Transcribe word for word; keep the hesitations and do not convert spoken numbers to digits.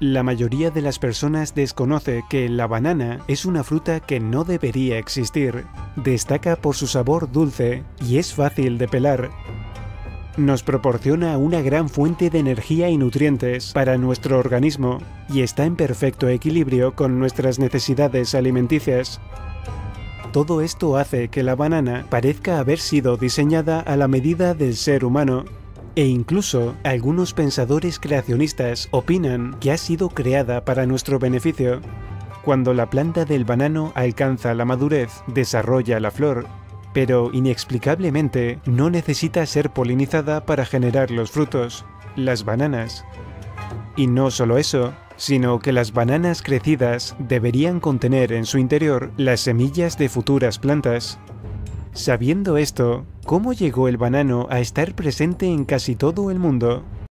La mayoría de las personas desconoce que la banana es una fruta que no debería existir. Destaca por su sabor dulce y es fácil de pelar. Nos proporciona una gran fuente de energía y nutrientes para nuestro organismo y está en perfecto equilibrio con nuestras necesidades alimenticias. Todo esto hace que la banana parezca haber sido diseñada a la medida del ser humano. E incluso, algunos pensadores creacionistas opinan que ha sido creada para nuestro beneficio. Cuando la planta del banano alcanza la madurez, desarrolla la flor, pero inexplicablemente no necesita ser polinizada para generar los frutos, las bananas. Y no solo eso, sino que las bananas crecidas deberían contener en su interior las semillas de futuras plantas. Sabiendo esto, ¿cómo llegó el banano a estar presente en casi todo el mundo?